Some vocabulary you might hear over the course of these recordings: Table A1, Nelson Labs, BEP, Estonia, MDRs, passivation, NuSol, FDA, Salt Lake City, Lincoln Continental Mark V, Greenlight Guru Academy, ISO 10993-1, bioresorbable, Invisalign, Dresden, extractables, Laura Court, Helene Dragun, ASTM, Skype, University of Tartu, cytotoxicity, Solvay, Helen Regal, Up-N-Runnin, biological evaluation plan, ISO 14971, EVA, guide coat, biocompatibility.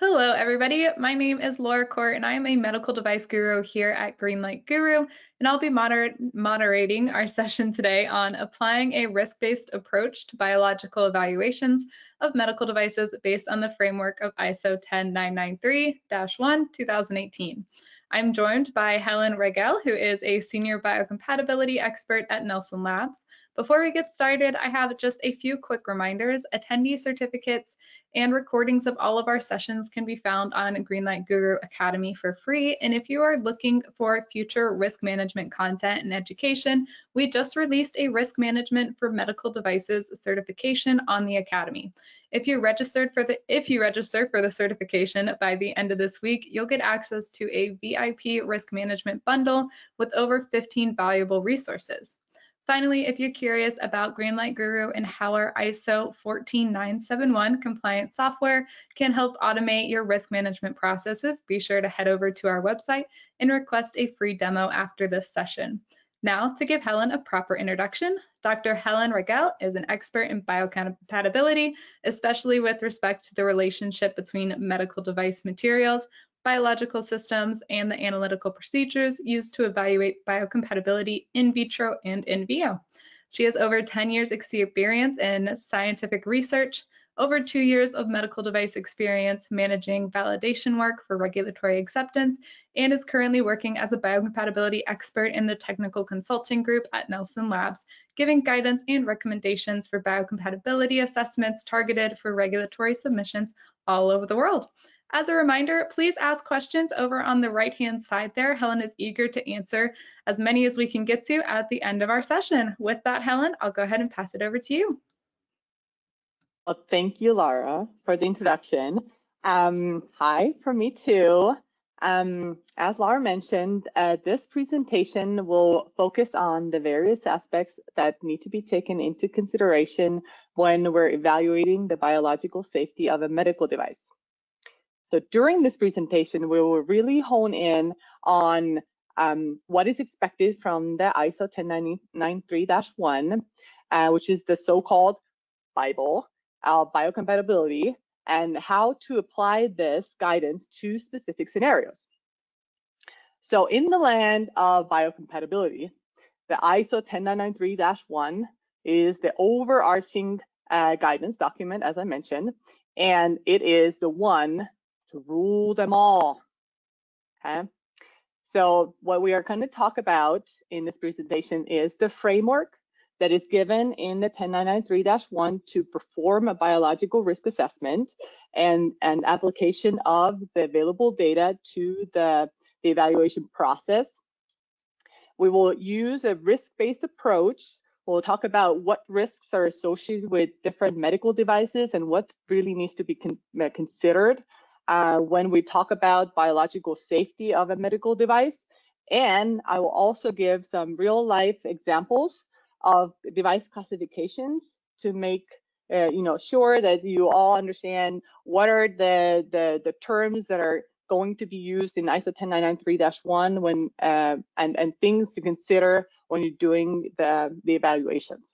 Hello, everybody. My name is Laura Court, and I am a medical device guru here at Greenlight Guru, and I'll be moderating our session today on applying a risk-based approach to biological evaluations of medical devices based on the framework of ISO 10993-1, 2018. I'm joined by Helen Regal, who is a senior biocompatibility expert at Nelson Labs. Before we get started, I have just a few quick reminders. Attendee certificates and recordings of all of our sessions can be found on Greenlight Guru Academy for free. And if you are looking for future risk management content and education, we just released a risk management for medical devices certification on the Academy. If you register for the certification by the end of this week, you'll get access to a VIP risk management bundle with over 15 valuable resources. Finally, if you're curious about Greenlight Guru and how our ISO 14971 compliance software can help automate your risk management processes, be sure to head over to our website and request a free demo after this session. Now, to give Helen a proper introduction, Dr. Helen Regal is an expert in biocompatibility, especially with respect to the relationship between medical device materials, biological systems, and the analytical procedures used to evaluate biocompatibility in vitro and in vivo. She has over 10 years experience in scientific research, over 2 years of medical device experience managing validation work for regulatory acceptance, and is currently working as a biocompatibility expert in the technical consulting group at Nelson Labs, giving guidance and recommendations for biocompatibility assessments targeted for regulatory submissions all over the world. As a reminder, please ask questions over on the right-hand side there. Helen is eager to answer as many as we can get to at the end of our session. With that, Helen, I'll go ahead and pass it over to you. Well, thank you, Laura, for the introduction. Hi, from me too. As Laura mentioned, this presentation will focus on the various aspects that need to be taken into consideration when we're evaluating the biological safety of a medical device. So during this presentation, we will really hone in on what is expected from the ISO 10993-1, which is the so-called Bible, biocompatibility, and how to apply this guidance to specific scenarios. So in the land of biocompatibility, the ISO 10993-1 is the overarching guidance document, as I mentioned, and it is the one to rule them all, okay? So what we are going to talk about in this presentation is the framework that is given in the 10993-1 to perform a biological risk assessment and an application of the available data to the evaluation process. We will use a risk-based approach. We'll talk about what risks are associated with different medical devices and what really needs to be considered when we talk about biological safety of a medical device. And I will also give some real-life examples of device classifications to make sure that you all understand what are the terms that are going to be used in ISO 10993-1 when and things to consider when you're doing the evaluations.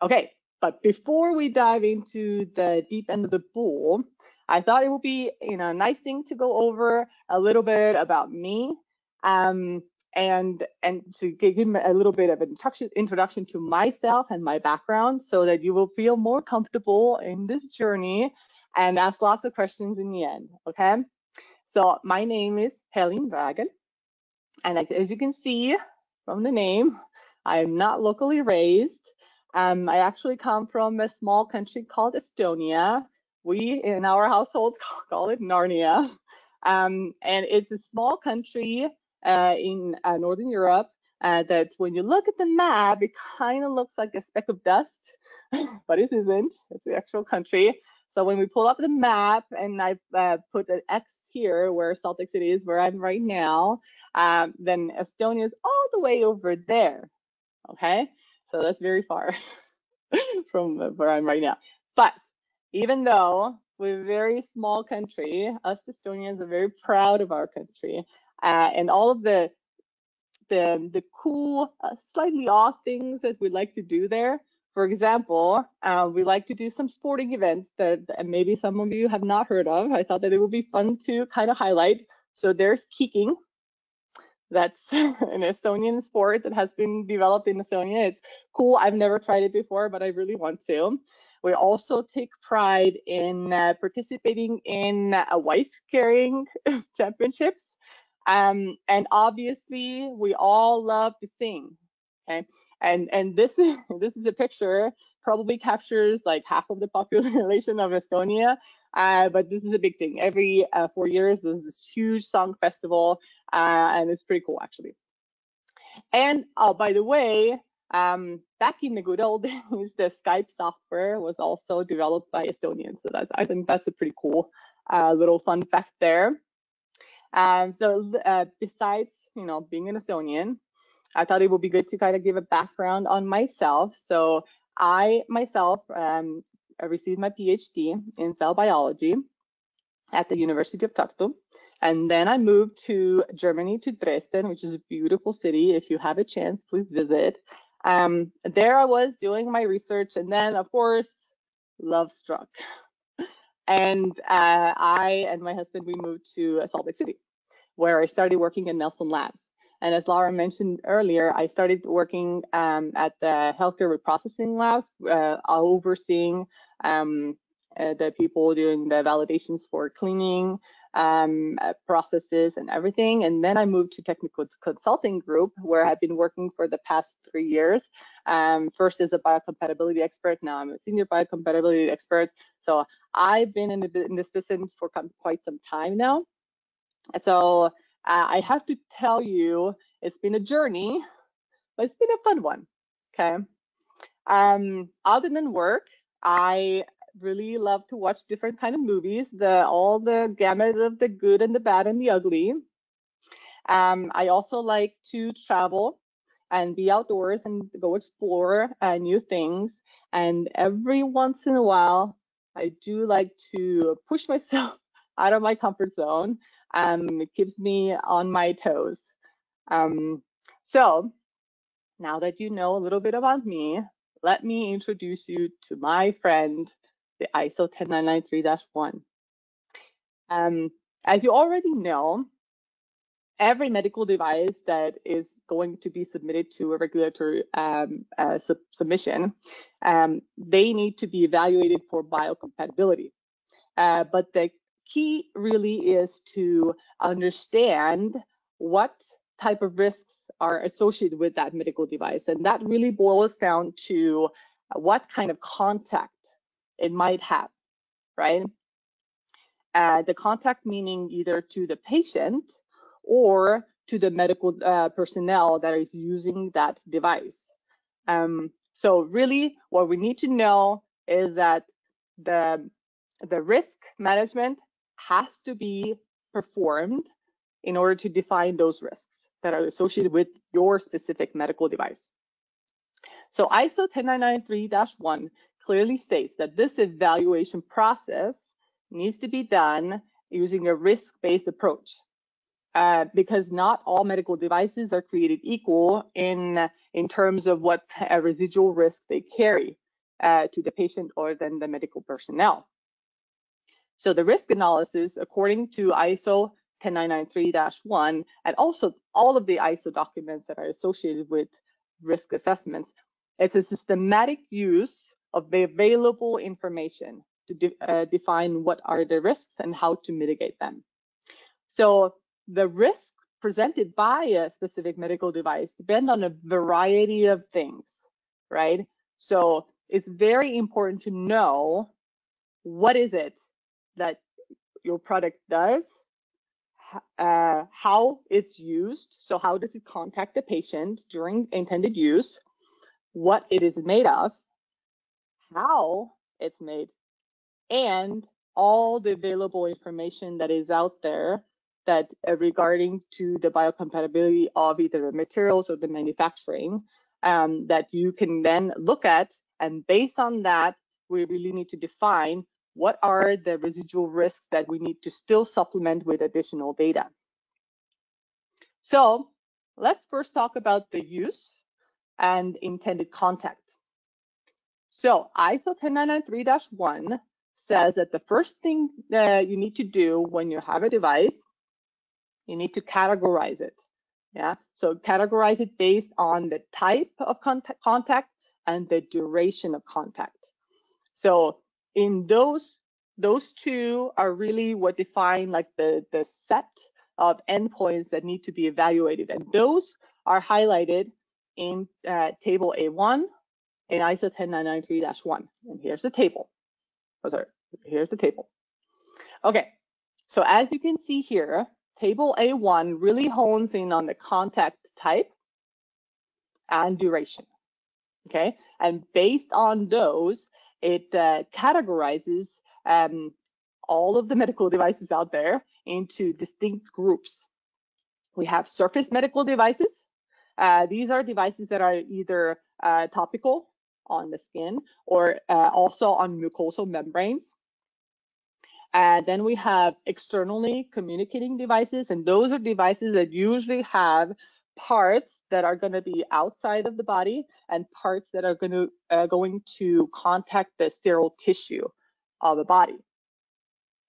Okay, but before we dive into the deep end of the pool, I thought it would be a nice thing to go over a little bit about me and to give you a little bit of an introduction to myself and my background so that you will feel more comfortable in this journey and ask lots of questions in the end, okay? So my name is Helene Dragun, and as you can see from the name, I am not locally raised. I actually come from a small country called Estonia. We in our household call it Narnia, and it's a small country in Northern Europe that when you look at the map, it kind of looks like a speck of dust, but it isn't. It's the actual country. So when we pull up the map and I put an X here where Salt Lake City is, where I'm right now, then Estonia is all the way over there. Okay, so that's very far from where I'm right now. But even though we're a very small country, us Estonians are very proud of our country, and all of the cool, slightly odd things that we like to do there. For example, we like to do some sporting events that maybe some of you have not heard of. I thought that it would be fun to kind of highlight. So there's kicking. That's an Estonian sport that has been developed in Estonia. It's cool. I've never tried it before, but I really want to. We also take pride in participating in wife carrying championships. And obviously, we all love to sing. Okay? And this is a picture, probably captures like half of the population of Estonia. But this is a big thing. Every 4 years, there's this huge song festival, and it's pretty cool, actually. And by the way, back in the good old days, the Skype software was also developed by Estonians. So that's, I think that's a pretty cool little fun fact there. So besides, you know, being an Estonian, I thought it would be good to kind of give a background on myself. So I myself, I received my PhD in cell biology at the University of Tartu. And then I moved to Germany, to Dresden, which is a beautiful city. If you have a chance, please visit. There I was doing my research, and then, of course, love struck. And I and my husband, we moved to Salt Lake City, where I started working at Nelson Labs. And as Laura mentioned earlier, I started working at the healthcare reprocessing labs, overseeing the people doing the validations for cleaning processes and everything. And then I moved to technical consulting group, where I've been working for the past 3 years. First as a biocompatibility expert, now I'm a senior biocompatibility expert. So I've been in this business for quite some time now. So I have to tell you, it's been a journey, but it's been a fun one, okay? Other than work, I really love to watch different kind of movies, all the gamut of the good and the bad and the ugly. I also like to travel and be outdoors and go explore new things. And every once in a while, I do like to push myself out of my comfort zone. It keeps me on my toes. So now that you know a little bit about me, let me introduce you to my friend, the ISO 10993-1. As you already know, every medical device that is going to be submitted to a regulatory submission, they need to be evaluated for biocompatibility. But the key really is to understand what type of risks are associated with that medical device. And that really boils down to what kind of contact it might have, right? The contact meaning either to the patient or to the medical personnel that is using that device. So really what we need to know is that the risk management has to be performed in order to define those risks that are associated with your specific medical device. So ISO 10993-1 clearly states that this evaluation process needs to be done using a risk-based approach because not all medical devices are created equal in terms of what residual risk they carry to the patient or then the medical personnel. So the risk analysis, according to ISO 10993-1, and also all of the ISO documents that are associated with risk assessments, it's a systematic use of the available information to define what are the risks and how to mitigate them. So the risk presented by a specific medical device depend on a variety of things, right? So it's very important to know what is it that your product does, how it's used, so how does it contact the patient during intended use, what it is made of, how it's made, and all the available information that is out there that regarding to the biocompatibility of either the materials or the manufacturing that you can then look at, and based on that, we really need to define what are the residual risks that we need to still supplement with additional data. So let's first talk about the use and intended contact. So ISO 10993-1 says that the first thing that you need to do when you have a device, you need to categorize it. Yeah, so categorize it based on the type of contact and the duration of contact. So in those two are really what define like the set of endpoints that need to be evaluated, and those are highlighted in Table A1 in ISO 10993-1. And here's the table. Oh, sorry, here's the table. Okay, so as you can see here, Table A1 really hones in on the contact type and duration, okay? And based on those, it categorizes all of the medical devices out there into distinct groups. We have surface medical devices. These are devices that are either topical on the skin or also on mucosal membranes. Then we have externally communicating devices, and those are devices that usually have parts that are going to be outside of the body and parts that are going to contact the sterile tissue of the body.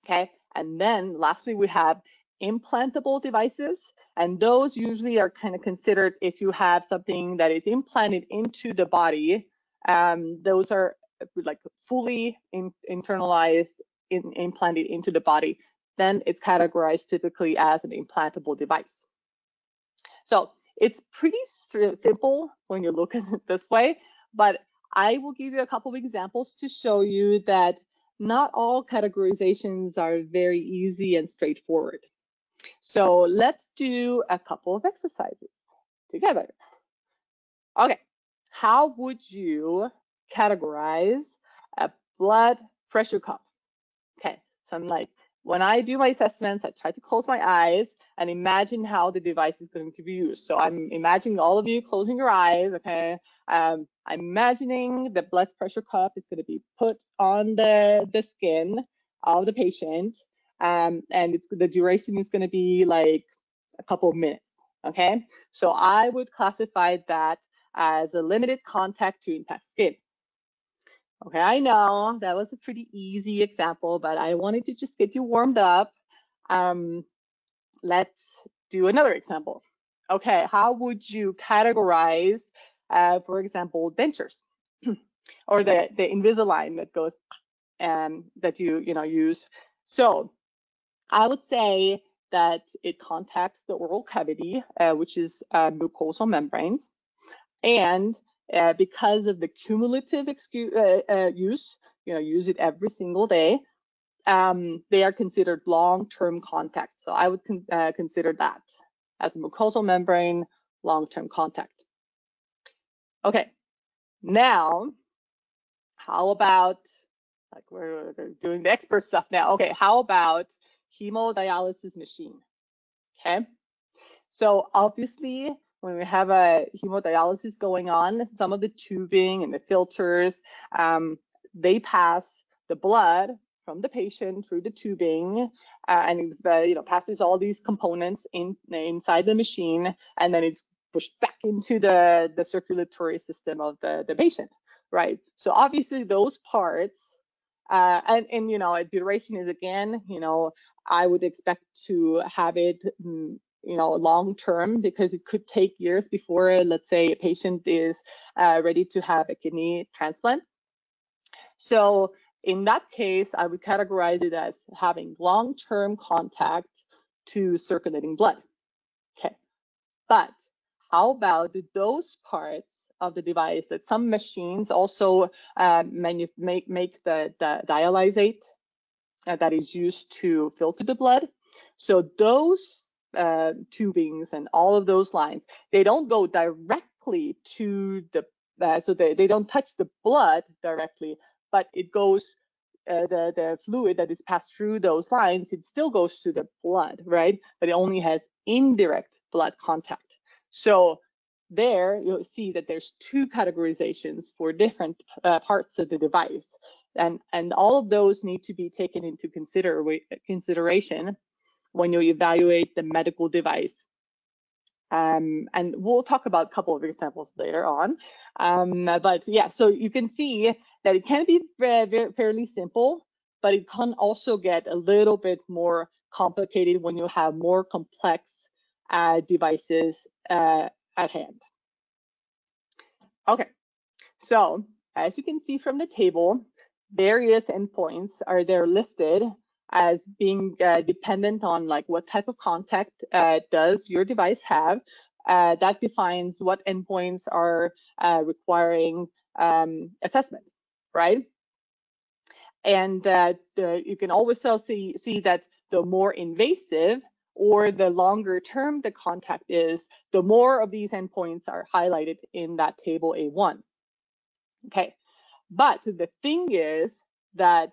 Okay, and then lastly we have implantable devices, and those usually are kind of considered if you have something that is implanted into the body. Those are like fully internalized. Implanted into the body, then it's categorized typically as an implantable device. So it's pretty simple when you look at it this way, but I will give you a couple of examples to show you that not all categorizations are very easy and straightforward. So let's do a couple of exercises together. Okay, how would you categorize a blood pressure cup? Okay, so I'm like, when I do my assessments, I try to close my eyes and imagine how the device is going to be used. So I'm imagining all of you closing your eyes, okay? I'm imagining the blood pressure cuff is going to be put on the skin of the patient, and the duration is going to be like a couple of minutes, okay? So I would classify that as a limited contact to intact skin. Okay, I know that was a pretty easy example, but I wanted to just get you warmed up. Let's do another example. Okay, how would you categorize, for example, dentures or the Invisalign that goes that you use? So I would say that it contacts the oral cavity, which is mucosal membranes, and because of the cumulative use, use it every single day, they are considered long-term contacts. So I would consider that as a mucosal membrane long-term contact. Okay, now, how about, like we're doing the expert stuff now. Okay, how about hemodialysis machine? Okay, so obviously, when we have a hemodialysis going on, some of the tubing and the filters, they pass the blood from the patient through the tubing, and passes all these components inside the machine, and then it's pushed back into the circulatory system of the patient, right? So obviously those parts, and duration is again, I would expect to have it long term, because it could take years before, let's say, a patient is ready to have a kidney transplant. So in that case, I would categorize it as having long-term contact to circulating blood. Okay, but how about those parts of the device that some machines also make the dialysate that is used to filter the blood? So those tubings and all of those lines, they don't go directly to the so they don't touch the blood directly, but it goes the fluid that is passed through those lines, it still goes to the blood, right? But it only has indirect blood contact. So there you'll see that there's two categorizations for different parts of the device, and all of those need to be taken into consideration when you evaluate the medical device And we'll talk about a couple of examples later on. But yeah, so you can see that it can be fairly simple, but it can also get a little bit more complicated when you have more complex devices at hand. Okay, so as you can see from the table, various endpoints are there listed as being dependent on like what type of contact does your device have. That defines what endpoints are requiring assessment, right? And you can always still see that the more invasive or the longer term the contact is, the more of these endpoints are highlighted in that table A1. Okay, but the thing is that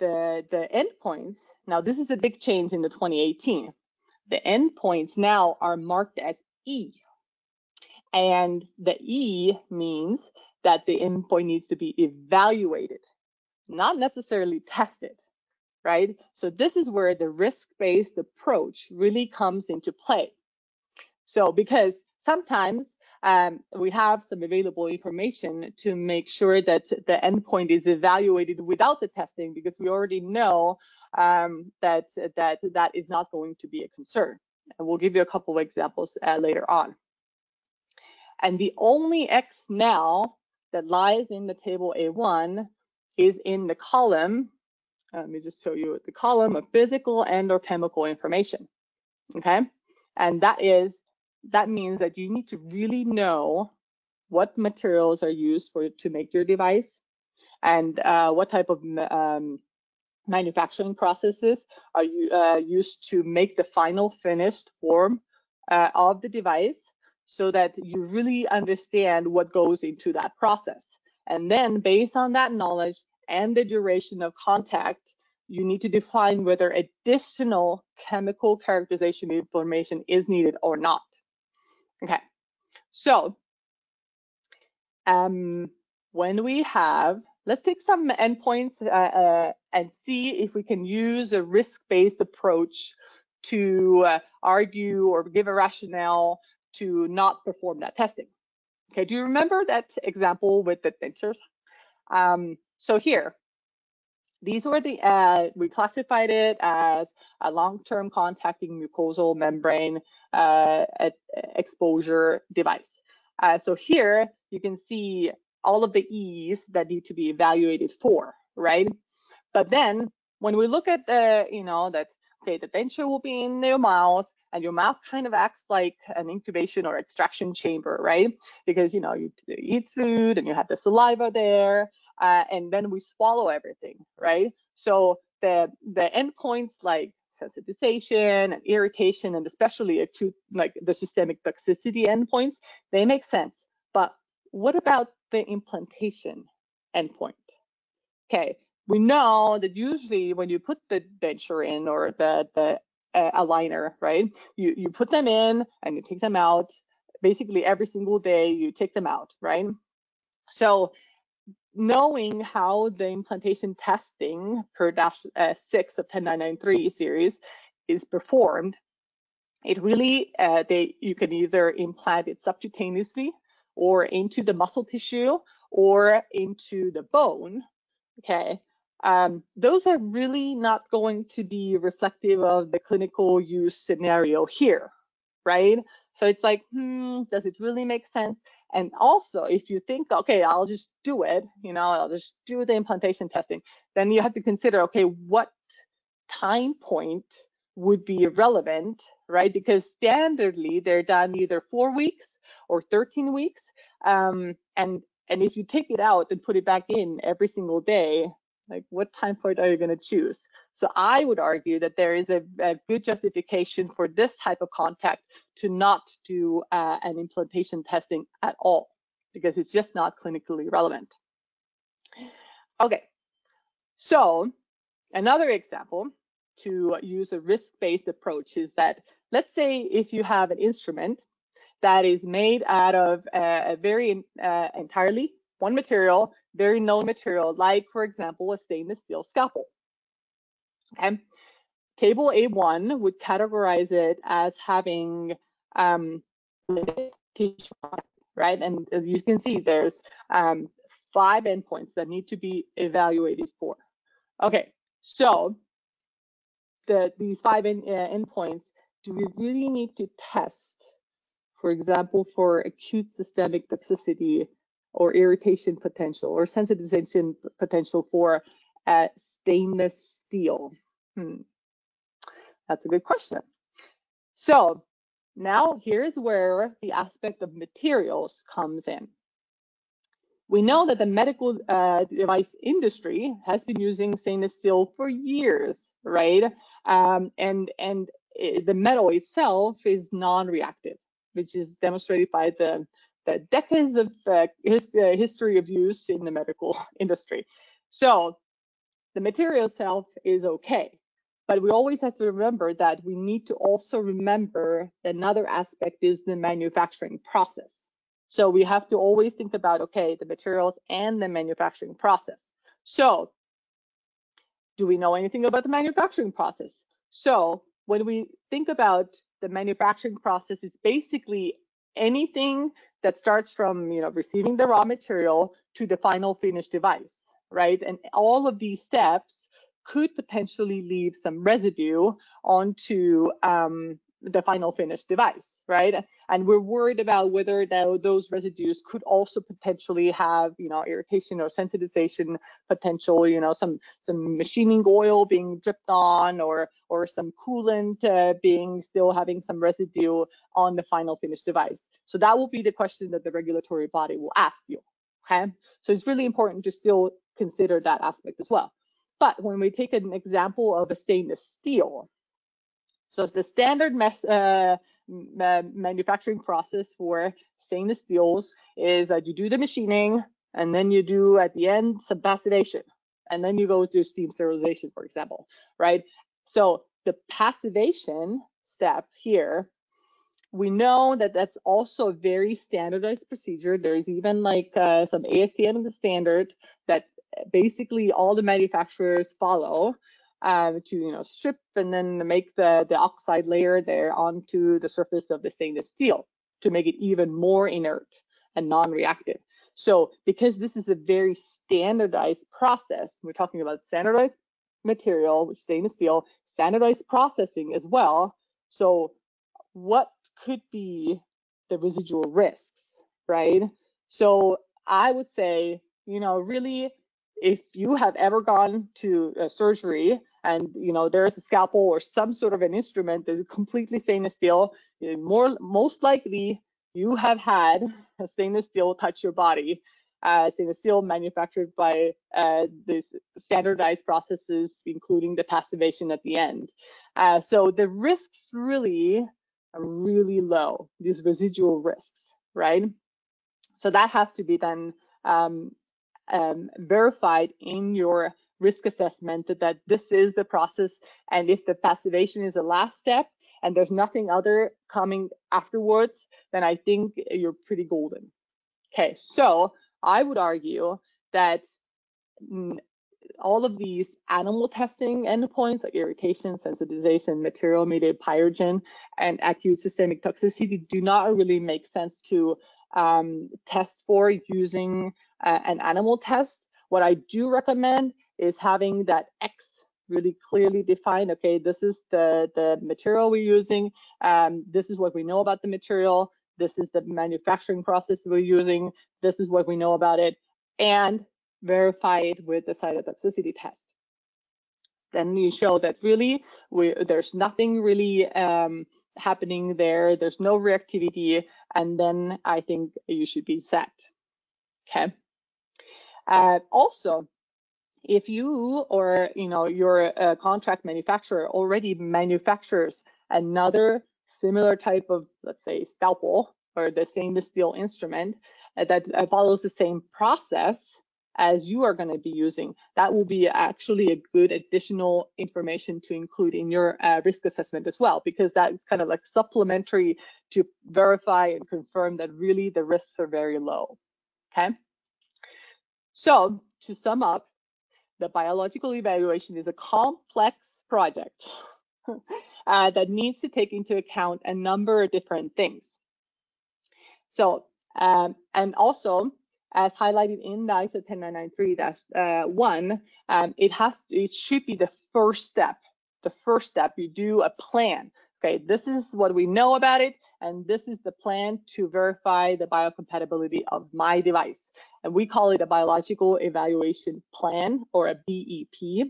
the endpoints, now this is a big change in the 2018, the endpoints now are marked as E. And the E means that the endpoint needs to be evaluated, not necessarily tested, right? So this is where the risk-based approach really comes into play. So because sometimes we have some available information to make sure that the endpoint is evaluated without the testing, because we already know that is not going to be a concern. And we'll give you a couple of examples later on. And the only X now that lies in the table A1 is in the column. Let me just show you the column of physical and or chemical information, okay? And that means that you need to really know what materials are used to make your device, and what type of manufacturing processes are used to make the final finished form of the device, so that you really understand what goes into that process. And then based on that knowledge and the duration of contact, you need to define whether additional chemical characterization information is needed or not. Okay, so when we have, let's take some endpoints and see if we can use a risk-based approach to argue or give a rationale to not perform that testing. Okay, do you remember that example with the dentures? So here, these were the, we classified it as a long-term contacting mucosal membrane exposure device. So here you can see all of the E's that need to be evaluated for, right? But then when we look at the, you know, that, okay, the denture will be in your mouth, and your mouth kind of acts like an incubation or extraction chamber, right? Because, you know, you eat food and you have the saliva there, and then we swallow everything, right? So the endpoints like sensitization and irritation, and especially acute, like the systemic toxicity endpoints, they make sense. But what about the implantation endpoint? Okay. We know that usually when you put the denture in, or the aligner, right, you put them in and you take them out. Basically every single day you take them out, right? So knowing how the implantation testing per -6 of 10993 series is performed, it really, you can either implant it subcutaneously or into the muscle tissue or into the bone, okay? Those are really not going to be reflective of the clinical use scenario here, right? So it's like, does it really make sense? And also, if you think, okay, I'll just do it, you know, I'll just do the implantation testing, then you have to consider, okay, what time point would be relevant, right? Because standardly, they're done either 4 weeks or 13 weeks. And if you take it out and put it back in every single day, like what time point are you going to choose? So I would argue that there is a good justification for this type of contact to not do an implantation testing at all, because it's just not clinically relevant. Okay, so another example to use a risk-based approach is that, let's say if you have an instrument that is made out of a very entirely one material, very known material, like, for example, a stainless steel scalpel. Okay, Table A1 would categorize it as having right, and as you can see, there's 5 endpoints that need to be evaluated for. Okay, so these 5 endpoints, do we really need to test, for example, for acute systemic toxicity or irritation potential or sensitization potential for stainless steel? That's a good question. So now here's where the aspect of materials comes in. We know that the medical device industry has been using stainless steel for years, right? And the metal itself is non-reactive, which is demonstrated by the decades of history of use in the medical industry. So the material itself is okay, but we always have to remember that we need to also remember another aspect is the manufacturing process. So we have to always think about, okay, the materials and the manufacturing process. So do we know anything about the manufacturing process? So when we think about the manufacturing process, it's basically anything that starts from, you know, receiving the raw material to the final finished device, right? And all of these steps could potentially leave some residue onto the final finished device, right? And we're worried about whether those residues could also potentially have, you know, irritation or sensitization potential, you know, some machining oil being dripped on or some coolant being still having some residue on the final finished device. So that will be the question that the regulatory body will ask you, okay? So it's really important to still consider that aspect as well. But when we take an example of a stainless steel, so the standard manufacturing process for stainless steels is that you do the machining, and then you do at the end subpassidation, and then you go to steam sterilization, for example, right? So the passivation step here, we know that that's also a very standardized procedure. There's even like some ASTM in the standard that basically all the manufacturers follow to, you know, strip and then make the oxide layer there onto the surface of the stainless steel to make it even more inert and non-reactive. So because this is a very standardized process, we're talking about standardized material, which stainless steel, standardized processing as well. So what could be the residual risks, right? So I would say, you know, really, if you have ever gone to surgery and, you know, there's a scalpel or some sort of an instrument that's completely stainless steel, most likely you have had a stainless steel touch your body, stainless steel manufactured by these standardized processes, including the passivation at the end. So the risks really are really low, these residual risks, right? So that has to be done verified in your risk assessment that this is the process, and if the passivation is the last step and there's nothing other coming afterwards, then I think you're pretty golden. Okay, so I would argue that all of these animal testing endpoints like irritation, sensitization, material mediated pyrogen, and acute systemic toxicity do not really make sense to test for using an animal test. What I do recommend is having that X really clearly defined. Okay, this is the material we're using. This is what we know about the material. This is the manufacturing process we're using. This is what we know about it, and verify it with the cytotoxicity test. Then you show that really there's nothing really happening there. There's no reactivity, and then I think you should be set. Okay. Also, if you or, you know, your contract manufacturer already manufactures another similar type of, let's say, scalpel or the stainless steel instrument that follows the same process as you are going to be using, that will be actually a good additional information to include in your risk assessment as well, because that is kind of like supplementary to verify and confirm that really the risks are very low. Okay. So to sum up, the biological evaluation is a complex project that needs to take into account a number of different things. So, and also, as highlighted in the ISO 10993-1, it should be the first step. The first step, you do a plan. Okay, this is what we know about it, and this is the plan to verify the biocompatibility of my device. And we call it a biological evaluation plan, or a BEP.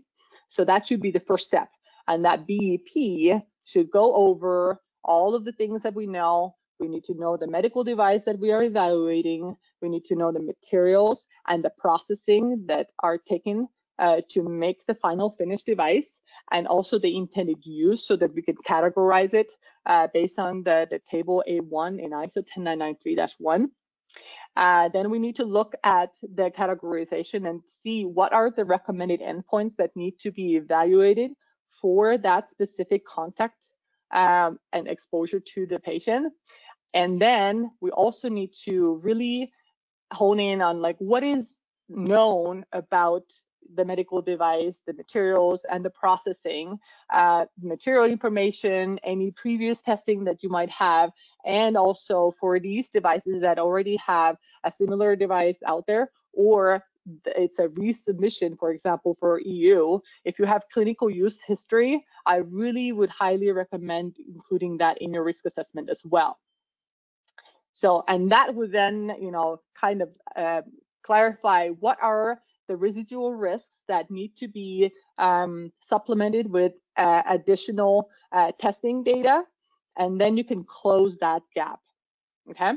So that should be the first step. And that BEP should go over all of the things that we know. We need to know the medical device that we are evaluating. We need to know the materials and the processing that are taken to make the final finished device, and also the intended use, so that we can categorize it based on the table A1 in ISO 10993-1. Then we need to look at the categorization and see what are the recommended endpoints that need to be evaluated for that specific contact and exposure to the patient. And then we also need to really hone in on like what is known about the medical device, the materials, and the processing, material information, any previous testing that you might have, and also for these devices that already have a similar device out there, or it's a resubmission, for example, for EU. If you have clinical use history, I really would highly recommend including that in your risk assessment as well. So, and that would then, you know, kind of clarify what are the residual risks that need to be supplemented with additional testing data, and then you can close that gap. Okay.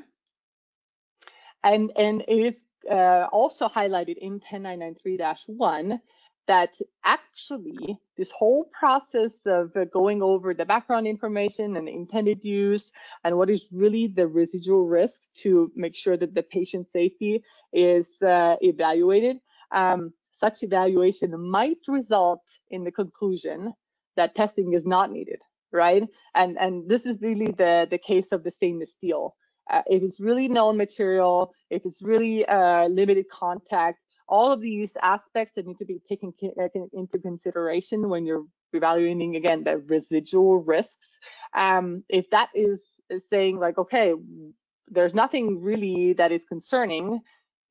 And it is also highlighted in 10993-1 that actually this whole process of going over the background information and the intended use and what is really the residual risks to make sure that the patient safety is evaluated, such evaluation might result in the conclusion that testing is not needed, right? And this is really the case of the stainless steel. If it's really known material, if it's really limited contact, all of these aspects that need to be taken into consideration when you're evaluating, again, the residual risks. If that is saying like, okay, there's nothing really that is concerning,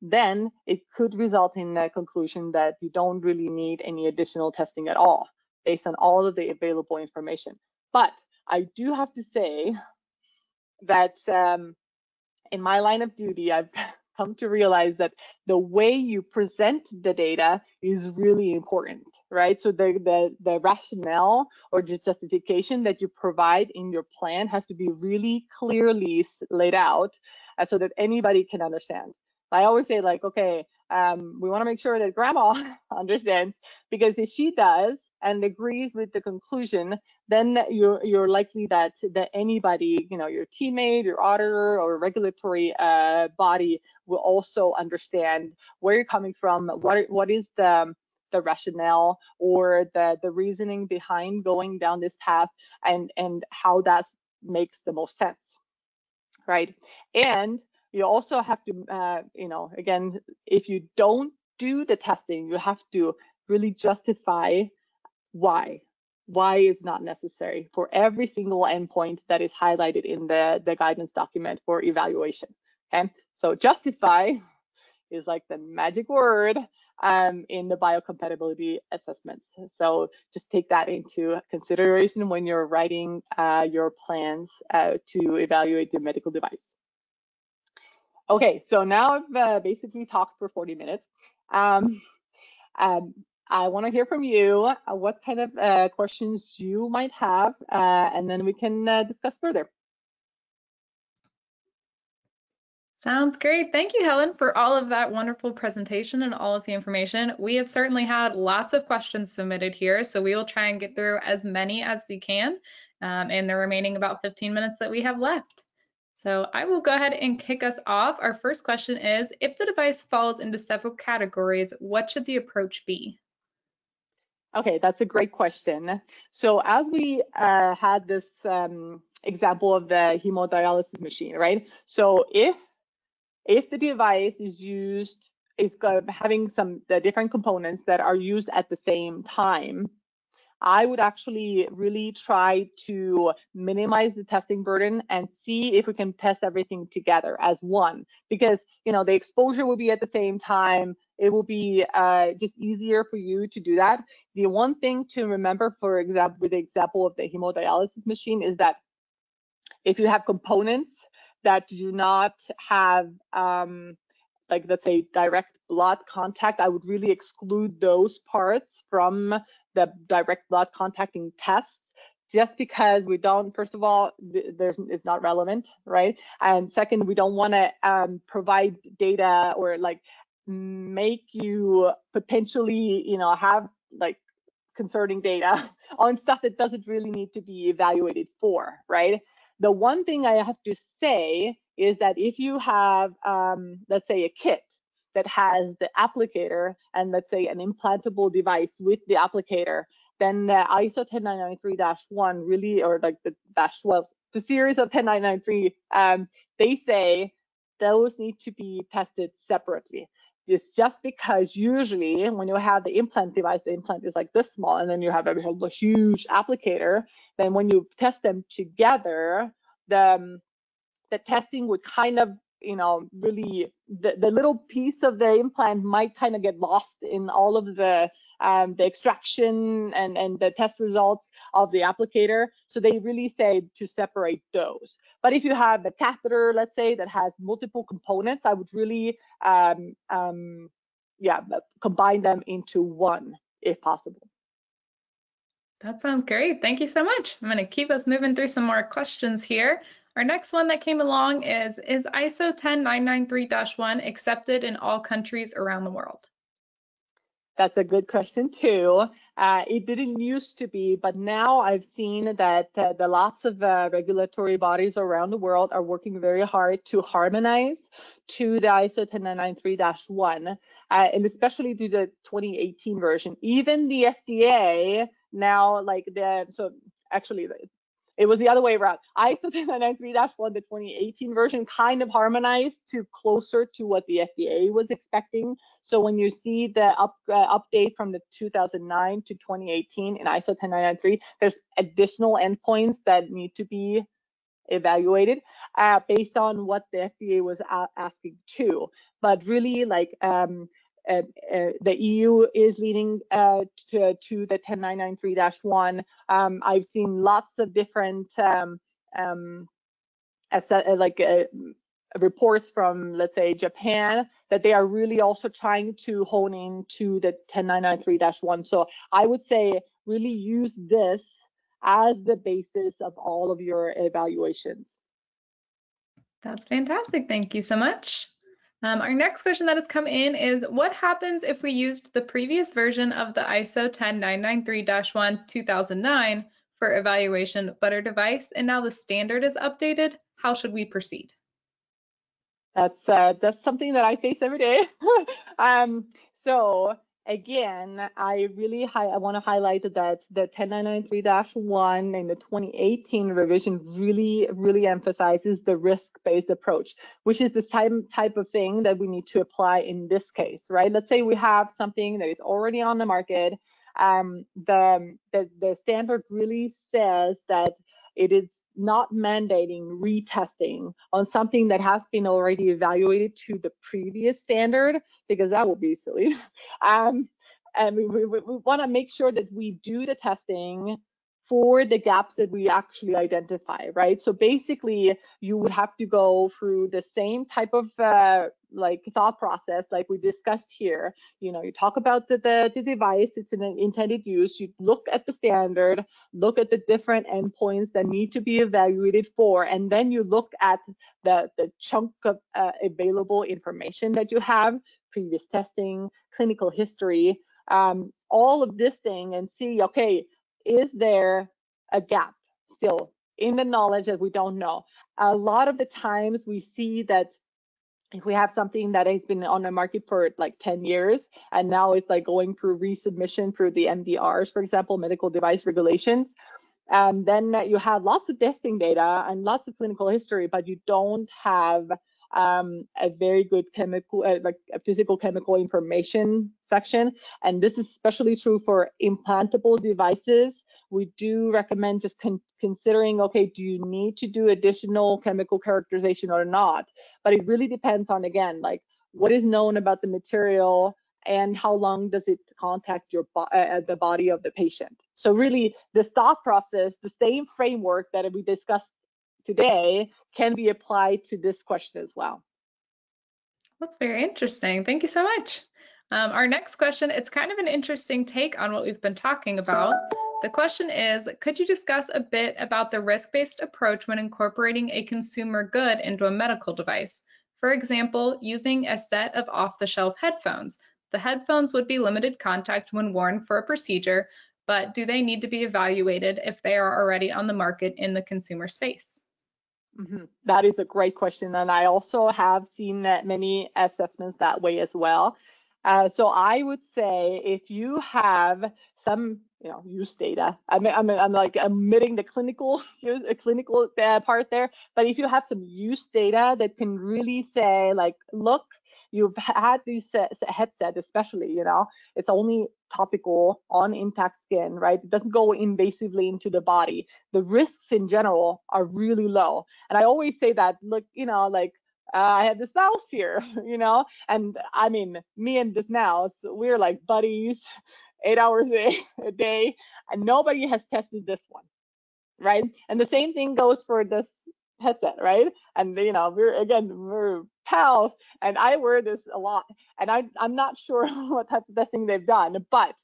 then it could result in the conclusion that you don't really need any additional testing at all based on all of the available information. But I do have to say that in my line of duty, I've come to realize that the way you present the data is really important, right? So the rationale or justification that you provide in your plan has to be really clearly laid out so that anybody can understand. I always say like, okay, we want to make sure that grandma understands, because if she does and agrees with the conclusion, then you're likely that anybody, you know, your teammate, your auditor, or regulatory body will also understand where you're coming from, what is the rationale or the reasoning behind going down this path, and how that makes the most sense, right? And you also have to, you know, again, if you don't do the testing, you have to really justify why is not necessary for every single endpoint that is highlighted in the guidance document for evaluation. Okay, so justify is like the magic word in the biocompatibility assessments. So just take that into consideration when you're writing your plans to evaluate your medical device. Okay, so now I've basically talked for 40 minutes. I want to hear from you what kind of questions you might have, and then we can discuss further. Sounds great. Thank you, Helen, for all of that wonderful presentation and all of the information. We have certainly had lots of questions submitted here, so we will try and get through as many as we can in the remaining about 15 minutes that we have left. So I will go ahead and kick us off. Our first question is, if the device falls into several categories, what should the approach be? Okay, that's a great question. So as we had this example of the hemodialysis machine, right? So if the device is used, is having some the different components that are used at the same time, I would actually really try to minimize the testing burden and see if we can test everything together as one, because, you know, the exposure will be at the same time. It will be just easier for you to do that. The one thing to remember, for example, with the example of the hemodialysis machine, is that if you have components that do not have, like, let's say, direct blood contact, I would really exclude those parts from the direct blood contacting tests, just because we don't, first of all, it's not relevant, right? And second, we don't want to provide data or like make you potentially, you know, have like concerning data on stuff that doesn't really need to be evaluated for, right? The one thing I have to say is that if you have, let's say, a kit that has the applicator and, let's say, an implantable device with the applicator, then ISO 10993-1 really, or like the dash 12, the series of 10993, they say those need to be tested separately. It's just because usually when you have the implant device, the implant is like this small, and then you have a huge applicator. Then when you test them together, the testing would kind of, you know, really, the little piece of the implant might kind of get lost in all of the extraction and the test results of the applicator. So they really say to separate those. But if you have a catheter, let's say, that has multiple components, I would really, combine them into one if possible. That sounds great. Thank you so much. I'm going to keep us moving through some more questions here. Our next one that came along is ISO 10993-1 accepted in all countries around the world? That's a good question too. It didn't used to be, but now I've seen that the lots of regulatory bodies around the world are working very hard to harmonize to the ISO 10993-1, and especially to the 2018 version. Even the FDA now, it was the other way around. ISO 10993-1, the 2018 version, kind of harmonized to closer to what the FDA was expecting. So when you see the update from the 2009 to 2018 in ISO 10993, there's additional endpoints that need to be evaluated based on what the FDA was asking too. But really, the EU is leading to the 10993-1. I've seen lots of different reports from, let's say, Japan, that they are really also trying to hone in to the 10993-1. So I would say really use this as the basis of all of your evaluations. That's fantastic. Thank you so much. Our next question that has come in is, what happens if we used the previous version of the ISO 10993-1 2009 for evaluation but our device and now the standard is updated? How should we proceed? That's something that I face every day. So again, I want to highlight that the 10993-1 in the 2018 revision really, really emphasizes the risk-based approach, which is the type of thing that we need to apply in this case, right? Let's say we have something that is already on the market. The standard really says that it is not mandating retesting on something that has been already evaluated to the previous standard, because that would be silly. And we want to make sure that we do the testing for the gaps that we actually identify, right? So basically, you would have to go through the same type of thought process like we discussed here. You know, you talk about the device, it's an intended use, you look at the standard, look at the different endpoints that need to be evaluated for, and then you look at the chunk of available information that you have, previous testing, clinical history, all of this thing, and see, okay, is there a gap still in the knowledge that we don't know? A lot of the times we see that if we have something that has been on the market for like 10 years and now it's like going through resubmission through the MDRs, for example, medical device regulations, then you have lots of testing data and lots of clinical history, but you don't have a very good chemical, like a physical chemical information section. And this is especially true for implantable devices. We do recommend just considering, okay, do you need to do additional chemical characterization or not? But it really depends on, again, like what is known about the material and how long does it contact your the body of the patient. So really this thought process, the same framework that we discussed today can be applied to this question as well. That's very interesting. Thank you so much. Our next question, it's kind of an interesting take on what we've been talking about. The question is, could you discuss a bit about the risk-based approach when incorporating a consumer good into a medical device? For example, using a set of off-the-shelf headphones. The headphones would be limited contact when worn for a procedure, but do they need to be evaluated if they are already on the market in the consumer space? Mm-hmm. That is a great question, and I also have seen that many assessments that way as well. So I would say if you have some, you know, use data, I'm like omitting the clinical part there, but if you have some use data that can really say, like, look, you've had these headset, especially, you know, it's only topical on intact skin, right? It doesn't go invasively into the body. The risks in general are really low. And I always say that, look, you know, like, I had this mouse here, you know, and I mean, me and this mouse, we're like buddies 8 hours a day, and nobody has tested this one, right? And the same thing goes for this headset, right? And, you know, we're pals, and I wear this a lot, and I'm not sure what type of testing they've done, but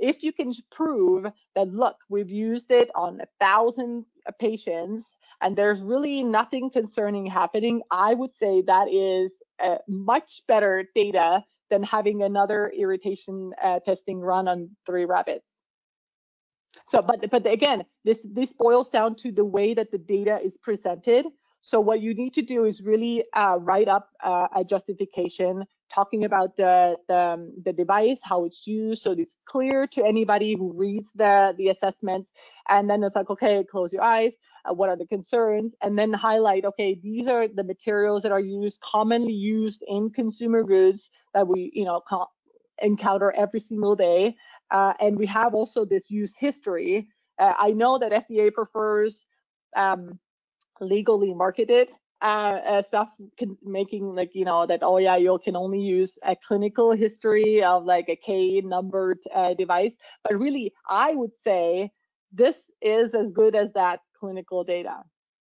if you can prove that, look, we've used it on 1,000 patients, and there's really nothing concerning happening, I would say that is much better data than having another irritation testing run on 3 rabbits. So, but again, this boils down to the way that the data is presented. So what you need to do is really write up a justification talking about the device, how it's used, so it's clear to anybody who reads the assessments. And then it's like, okay, close your eyes, what are the concerns? And then highlight, okay, these are the materials that are used, commonly used in consumer goods that we, you know, encounter every single day. And we have also this use history. I know that FDA prefers legally marketed stuff, making like, you know, that, oh yeah, you can only use a clinical history of like a K-numbered device. But really, I would say this is as good as that clinical data.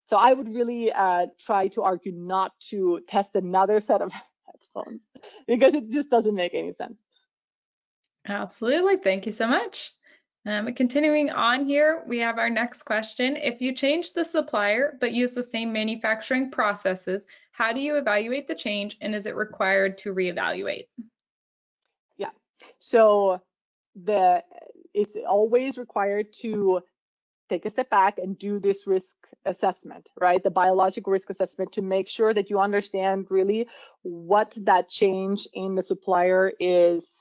So I would really try to argue not to test another set of headphones because it just doesn't make any sense. Absolutely. Thank you so much. Continuing on here, we have our next question. If you change the supplier but use the same manufacturing processes, how do you evaluate the change, and is it required to reevaluate? Yeah, so it's always required to take a step back and do this risk assessment, right? The biological risk assessment, to make sure that you understand really what that change in the supplier is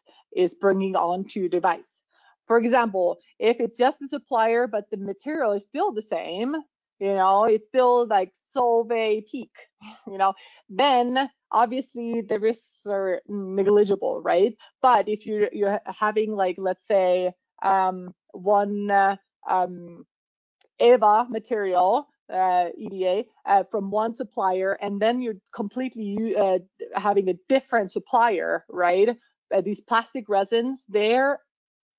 bringing onto your device. For example, if it's just a supplier, but the material is still the same, you know, it's still like Solvay Peak, you know, then obviously the risks are negligible, right? But if you're having like, let's say, one EVA material, EVA, from one supplier, and then you're completely having a different supplier, right? These plastic resins, their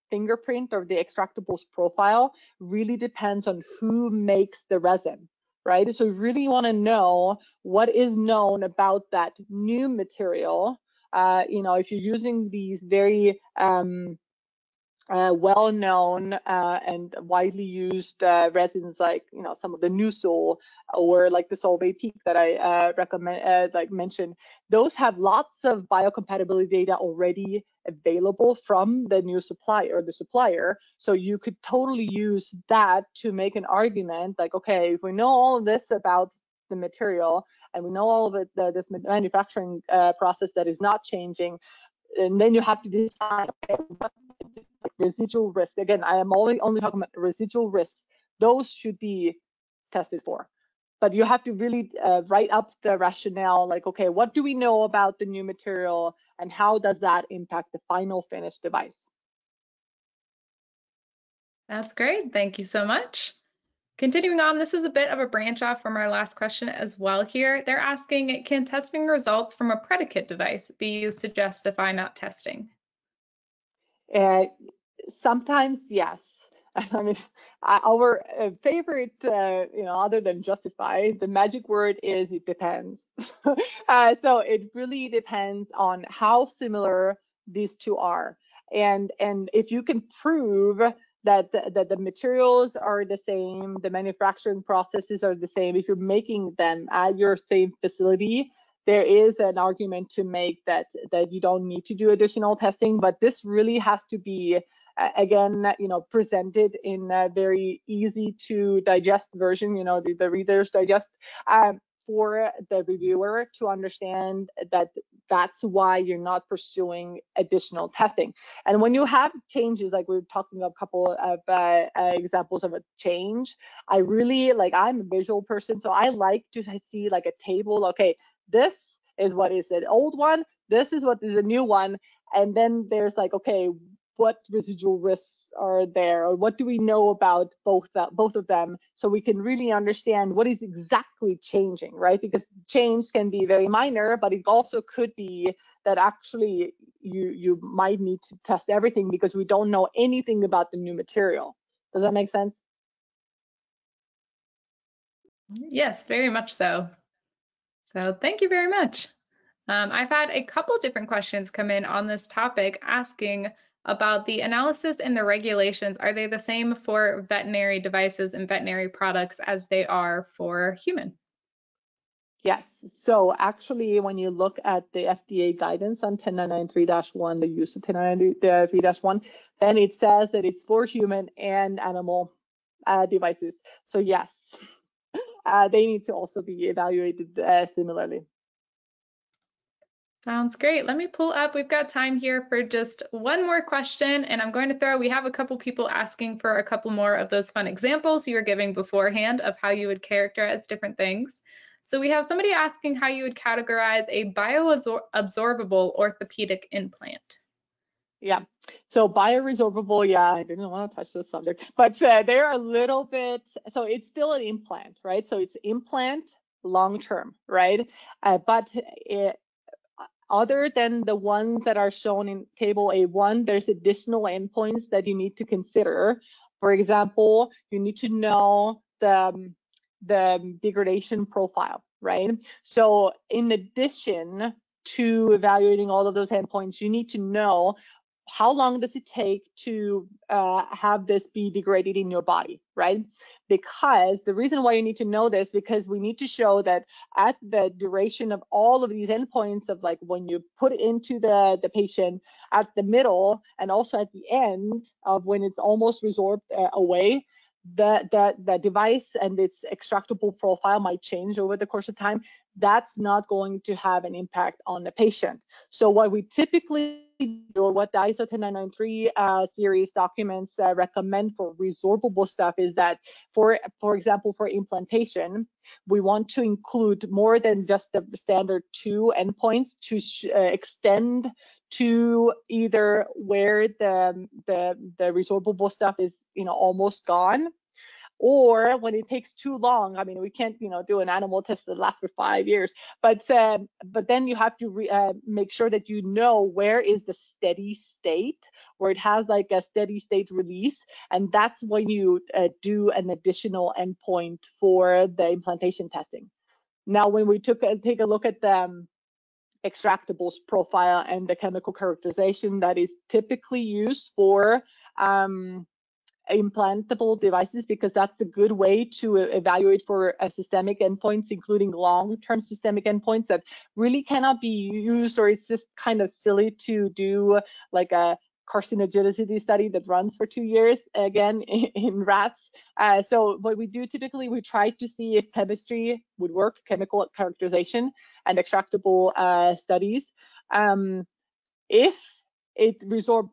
fingerprint or the extractables profile really depends on who makes the resin, right? So you really want to know what is known about that new material. You know, if you're using these very well-known and widely used resins, like, you know, some of the NuSol or like the Solvay Peak that I recommend, like mentioned, those have lots of biocompatibility data already available from the new supplier or the supplier. So you could totally use that to make an argument like, okay, if we know all of this about the material and we know all of it, this manufacturing process that is not changing, and then you have to decide, okay, what residual risk. Again, I am only talking about residual risks. Those should be tested for. But you have to really write up the rationale, like, okay, what do we know about the new material and how does that impact the final finished device? That's great. Thank you so much. Continuing on, this is a bit of a branch off from our last question as well here. They're asking, can testing results from a predicate device be used to justify not testing? Sometimes, yes. I mean, our favorite, you know, other than justify, the magic word is it depends. So it really depends on how similar these two are. And if you can prove that the materials are the same, the manufacturing processes are the same, if you're making them at your same facility, there is an argument to make that you don't need to do additional testing. But this really has to be, again, you know, presented in a very easy to digest version, you know, the Reader's Digest, for the reviewer to understand that that's why you're not pursuing additional testing. And when you have changes, like we were talking about a couple of examples of a change, I really like, I'm a visual person, so I like to see like a table. Okay, this is what is an old one, this is what is a new one, and then there's like, okay, what residual risks are there, or what do we know about both of them, so we can really understand what is exactly changing, right? Because change can be very minor, but it also could be that actually you might need to test everything because we don't know anything about the new material. Does that make sense? Yes, very much so. So thank you very much. I've had a couple different questions come in on this topic asking about the analysis and the regulations. Are they the same for veterinary devices and veterinary products as they are for human? Yes, so actually when you look at the FDA guidance on 10993-1, the use of 10993-1, then it says that it's for human and animal devices. So yes, they need to also be evaluated similarly. Sounds great. Let me pull up. We've got time here for just one more question, and I'm going to we have a couple people asking for a couple more of those fun examples you were giving beforehand of how you would characterize different things. So we have somebody asking how you would categorize a bioabsorbable orthopedic implant. Yeah, so bioresorbable, yeah, I didn't want to touch this subject, but they're a little bit, so it's still an implant, right? So it's implant long-term, right? Other than the ones that are shown in Table A1, there's additional endpoints that you need to consider. For example, you need to know the degradation profile, right? So in addition to evaluating all of those endpoints, you need to know how long does it take to have this be degraded in your body, right? Because the reason why you need to know this, because we need to show that at the duration of all of these endpoints of like when you put it into the patient, at the middle, and also at the end of when it's almost resorbed away, the device and its extractable profile might change over the course of time. That's not going to have an impact on the patient. So what we typically do, or what the ISO 10993 series documents recommend for resorbable stuff, is that for example, for implantation, we want to include more than just the standard 2 endpoints to extend to either where the resorbable stuff is, you know, almost gone, or when it takes too long. I mean, we can't, you know, do an animal test that lasts for 5 years, but then you have to make sure that you know where is the steady state, where it has like a steady state release, and that's when you do an additional endpoint for the implantation testing. Now, when we take a look at the extractables profile and the chemical characterization that is typically used for implantable devices, because that's a good way to evaluate for systemic endpoints, including long-term systemic endpoints that really cannot be used, or it's just kind of silly to do like a carcinogenicity study that runs for 2 years, again, in rats. So what we do typically, we try to see if chemistry would work, chemical characterization and extractable studies. If it resorb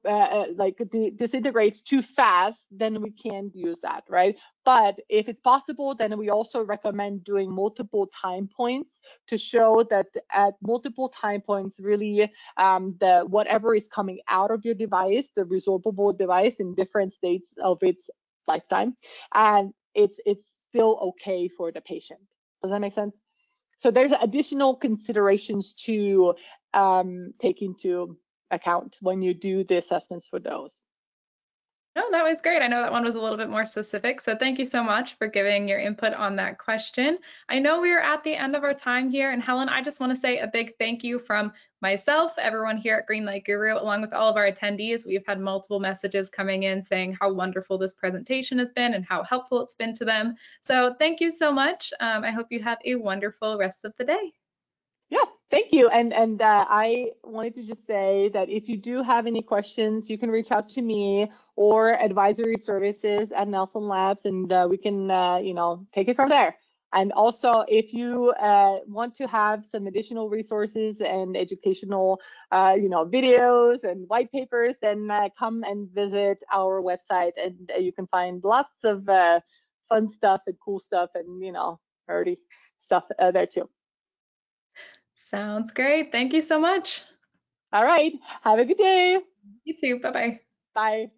like disintegrates too fast, then we can't use that, right? But if it's possible, then we also recommend doing multiple time points to show that at multiple time points, really the whatever is coming out of your device, the resorbable device in different states of its lifetime, and it's still okay for the patient. Does that make sense? So there's additional considerations to take into account when you do the assessments for those. No, that was great. I know that one was a little bit more specific, so thank you so much for giving your input on that question. I know we are at the end of our time here, and Helen, I just want to say a big thank you from myself, everyone here at Greenlight Guru, along with all of our attendees. We've had multiple messages coming in saying how wonderful this presentation has been and how helpful it's been to them. So thank you so much. I hope you have a wonderful rest of the day. Yeah, thank you. And I wanted to just say that if you do have any questions, you can reach out to me or advisory services at Nelson Labs, and we can, you know, take it from there. And also, if you want to have some additional resources and educational, you know, videos and white papers, then come and visit our website, and you can find lots of fun stuff and cool stuff and, you know, nerdy stuff there too. Sounds great. Thank you so much. All right. Have a good day. You too. Bye-bye. Bye.